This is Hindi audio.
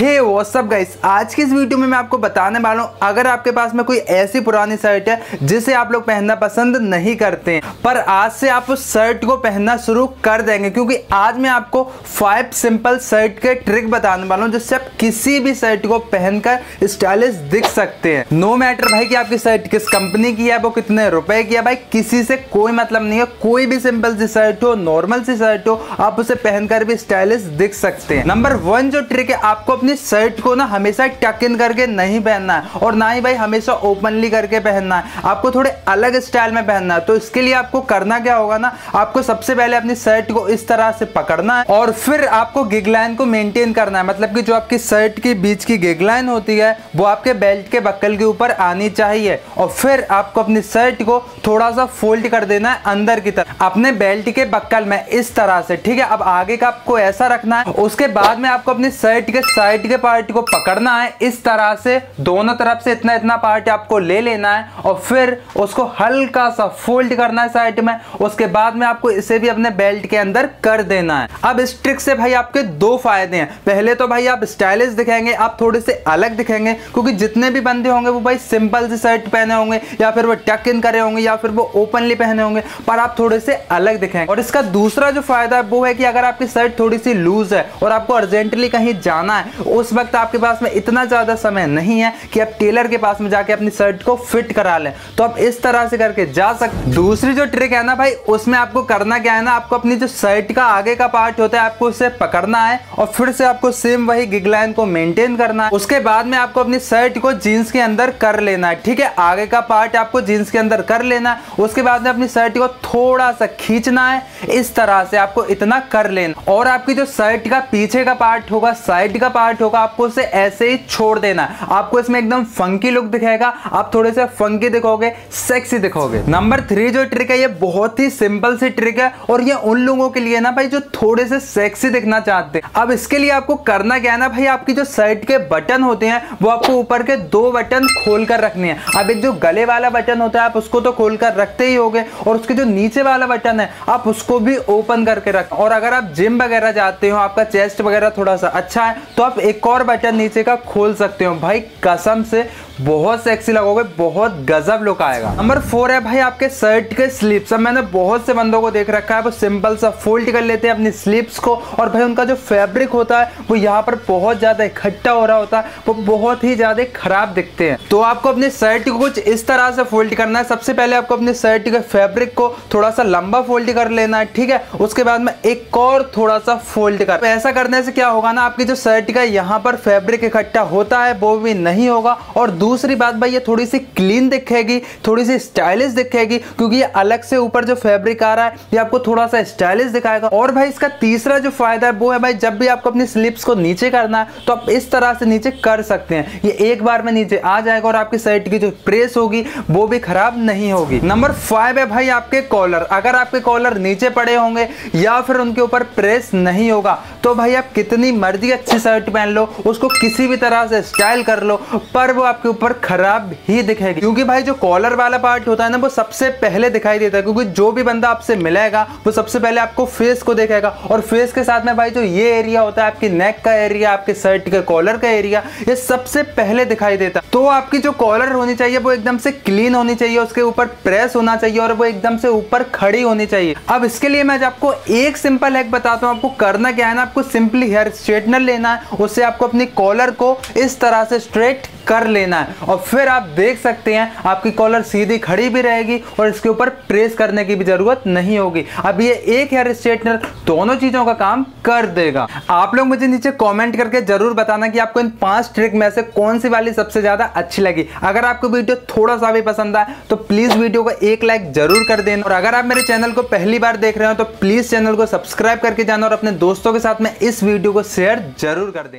हे व्हाट्सअप गाइस, आज की इस वीडियो में मैं आपको बताने वाला हूँ अगर आपके पास में कोई ऐसी पुरानी शर्ट है जिसे आप लोग पहनना पसंद नहीं करते हैं, पर आज से आप उस शर्ट को पहनना शुरू कर देंगे, क्योंकि आज मैं आपको 5 सिंपल शर्ट के ट्रिक बताने वाला हूँ जिससे आप किसी भी शर्ट को पहनकर स्टाइलिश दिख सकते हैं। नो मैटर भाई कि आपकी शर्ट किस कंपनी की है, वो कितने रुपए की है, भाई किसी से कोई मतलब नहीं है। कोई भी सिंपल सी शर्ट हो, नॉर्मल सी शर्ट हो, आप उसे पहनकर भी स्टाइलिश दिख सकते हैं। नंबर 1 जो ट्रिक है, आपको अपनी शर्ट को ना हमेशा टक इन करके नहीं पहनना है और ना ही भाई हमेशा ओपनली करके पहनना है। आपको थोड़े अलग स्टाइल में पहनना है। तो इसके लिए आपको करना क्या होगा ना, आपको सबसे पहले अपनी शर्ट को इस तरह से पकड़ना है और फिर आपको गिग लाइन को मेंटेन करना है। मतलब कि जो आपकी शर्ट के बीच की गिग लाइन होती है वो आपके बेल्ट के बक्कल के ऊपर आनी चाहिए और फिर आपको अपनी शर्ट को थोड़ा सा फोल्ड कर देना है अंदर की तरफ अपने बेल्ट के बक्कल में, इस तरह से, ठीक है। अब आगे का आपको ऐसा रखना है। उसके बाद में आपको अपनी शर्ट के साइड के पार्ट को पकड़ना है इस तरह से, दोनों तरफ से इतना इतना पार्ट आपको ले लेना है और फिर उसको हल्का सा फोल्ड करना है साइड में। उसके बाद में आपको इसे भी अपने बेल्ट के अंदर कर देना है। अब इस ट्रिक से भाई आपके 2 फायदे हैं। पहले तो भाई आप स्टाइलिश दिखेंगे, आप थोड़े से अलग दिखेंगे, क्योंकि जितने भी बंदे होंगे वो भाई सिंपल से शर्ट पहने होंगे या फिर वो टक इन करे होंगे या फिर वो ओपनली पहने होंगे, पर आप थोड़े से अलग दिखेंगे। और इसका दूसरा जो फायदा है वो है कि अगर आपकी शर्ट थोड़ी सी लूज है और आपको अर्जेंटली कहीं जाना है, उस वक्त आपके पास में इतना ज़्यादा समय नहीं है कि आप टेलर के पास में जाके अपनी शर्ट को फिट करा लें, तो आप इस तरह से करके जा सकते। दूसरी जो ट्रिक है ना भाई, उसमें आपको करना क्या है ना, आपको अपनी जो शर्ट का आगे का पार्ट होता है आपको उसे पकड़ना है और फिर से आपको सेम वही गिग लाइन को मेंटेन करना है। उसके बाद में आपको अपनी शर्ट को जीन्स के अंदर कर लेना है, ठीक है। आगे का पार्ट आपको जीन्स के अंदर कर लेना है। उसके बाद में अपनी शर्ट को थोड़ा सा खींचना है, इस तरह से आपको इतना कर लेना और आपकी जो शर्ट का पीछे का पार्ट होगा, साइड का पार्ट होगा, आपको उसे ऐसे ही छोड़ देना। आपको इसमें एकदम फंकी लुक दिखेगा, आप थोड़े से फंकी दिखोगे, सेक्सी दिखोगे। नंबर 3 जो ट्रिक है, ये बहुत ही सिंपल सी ट्रिक है और ये उन लोगों के लिए ना भाई जो थोड़े से सेक्सी दिखना चाहते हैं। अब इसके लिए आपको करना क्या है ना भाई, आपकी जो शर्ट के बटन होते हैं वो आपको ऊपर के 2 बटन खोल कर रखने हैं। अब एक जो गले वाला बटन होता है आप उसको तो खोल कर रखते ही होगे और उसके जो नीचे वाला बटन है आप उसको भी ओपन करके रखें। और अगर आप जिम वगैरह जाते हो, आपका चेस्ट वगैरह थोड़ा सा अच्छा है, तो आप एक और बटन नीचे का खोल सकते हो। भाई कसम से बहुत सेक्सी लगोगे, बहुत गजब लुक आएगा। नंबर 4 है भाई आपके शर्ट के स्लीव्स। अब मैंने बहुत से बंदों को देख रखा है वो सिंपल सा फोल्ड कर लेते हैं अपनी स्लीव्स को और भाई उनका जो फैब्रिक होता है वो यहाँ पर बहुत ज़्यादा इकट्ठा हो रहा होता है, वो बहुत ही ज़्यादा खराब दिखते हैं। तो आपको अपनी शर्ट को कुछ इस तरह से फोल्ड करना है। सबसे पहले आपको अपनी शर्ट के फैब्रिक को थोड़ा सा लंबा फोल्ड कर लेना है, ठीक है। उसके बाद में एक और थोड़ा सा फोल्ड कर, ऐसा करने से क्या होगा ना, आपकी जो शर्ट का यहाँ पर फैब्रिक इकट्ठा होता है वो भी नहीं होगा। और दूसरी बात भाई, ये थोड़ी सी क्लीन दिखेगी, थोड़ी सी स्टाइलिश दिखेगी, क्योंकि ये अलग से ऊपर जो फैब्रिक आ रहा है ये आपको थोड़ा सा स्टाइलिश दिखाएगा। और भाई इसका तीसरा जो फायदा है वो है भाई, जब भी आपको अपनी स्लीव्स को नीचे करना है तो आप इस तरह से नीचे कर सकते हैं। ये एक बार में नीचे आ जाएगा और आपकी शर्ट की जो प्रेस होगी वो भी खराब नहीं होगी। नंबर 5 है भाई आपके कॉलर। अगर आपके कॉलर नीचे पड़े होंगे या फिर उनके ऊपर प्रेस नहीं होगा तो भाई आप कितनी मर्जी अच्छी शर्ट पहन लो, उसको किसी भी तरह से स्टाइल कर लो, पर वो आपके ऊपर खराब ही दिखेगी, क्योंकि भाई जो कॉलर वाला पार्ट होता है ना वो सबसे पहले दिखाई देता है, क्योंकि जो भी बंदा आपसे मिलेगा वो सबसे पहले आपको फेस को देखेगा। और फेस के साथ में भाई जो ये एरिया होता है, आपकी नेक का एरिया, आपके शर्ट के कॉलर का एरिया, ये सबसे पहले दिखाई देता है। तो आपकी जो कॉलर होनी चाहिए वो एकदम से क्लीन होनी चाहिए, उसके ऊपर प्रेस होना चाहिए और वो एकदम से ऊपर खड़ी होनी चाहिए। अब इसके लिए मैं आपको एक सिंपल हैक बताता हूँ। आपको करना क्या है ना, आपको सिंपली हेयर स्ट्रेटनर लेना है, उससे आपको अपनी कॉलर को इस तरह से स्ट्रेट कर लेना है और फिर आप देख सकते हैं आपकी कॉलर सीधी खड़ी भी रहेगी और इसके ऊपर प्रेस करने की भी जरूरत नहीं होगी। अब ये एक हेयर स्ट्रेटनर दोनों चीजों का काम कर देगा। आप लोग मुझे नीचे कमेंट करके जरूर बताना कि आपको इन 5 ट्रिक में से कौन सी वाली सबसे ज्यादा अच्छी लगी। अगर आपको वीडियो थोड़ा सा भी पसंद आए तो प्लीज वीडियो को एक लाइक जरूर कर देना और अगर आप मेरे चैनल को पहली बार देख रहे हो तो प्लीज चैनल को सब्सक्राइब करके जाना और अपने दोस्तों के साथ में इस वीडियो को शेयर जरूर कर देना।